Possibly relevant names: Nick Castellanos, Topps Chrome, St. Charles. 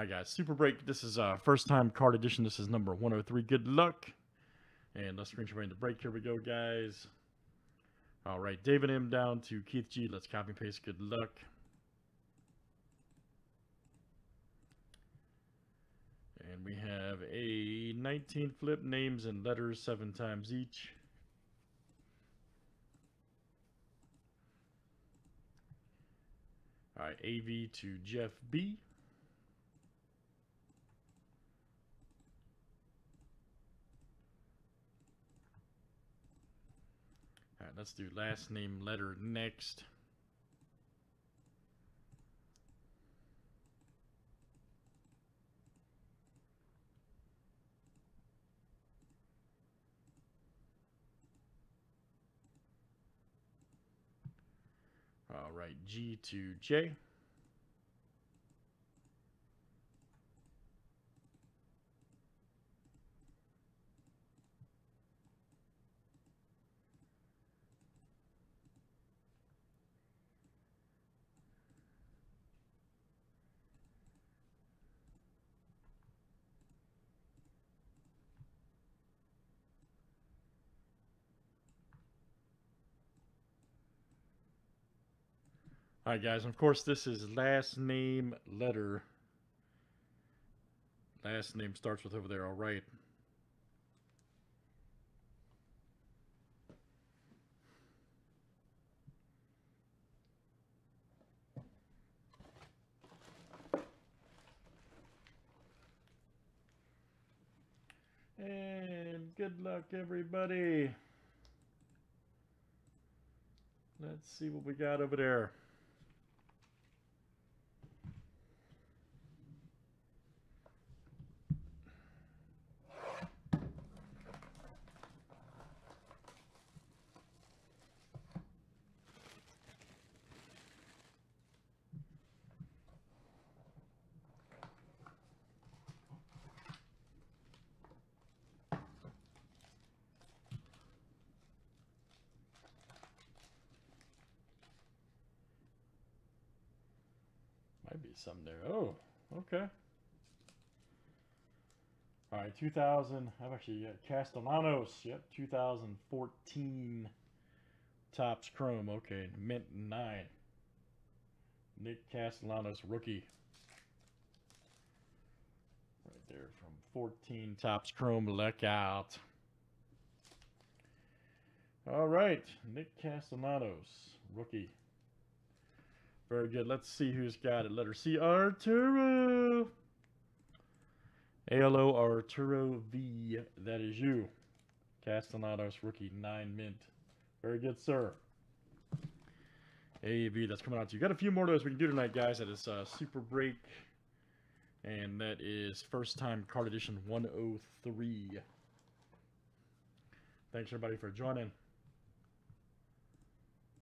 All right, guys, Super Break. This is first time card edition. This is number 103. Good luck. And let's bring you in the break. Here we go, guys. All right, David M down to Keith G. Let's copy and paste. Good luck. And we have a 19 flip, names and letters 7 times each. All right, AV to Jeff B. All right, let's do last name letter next. All right, G to J. All right, guys, and of course, this is last name letter. Last name starts with over there, all right. And good luck, everybody. Let's see what we got over there. Might be some there. Oh, okay. All right, 2000. I've actually got Castellanos. Yep, 2014 Topps Chrome. Okay, mint 9. Nick Castellanos, rookie. Right there from 14 Topps Chrome. Look out. All right, Nick Castellanos, rookie. Very good. Let's see who's got it. Letter C. Arturo. ALO Arturo V. That is you. Castellanos rookie 9 mint. Very good, sir. AV, that's coming out to you. Got a few more of those we can do tonight, guys. That is Super Break. And that is first time card edition 103. Thanks, everybody, for joining.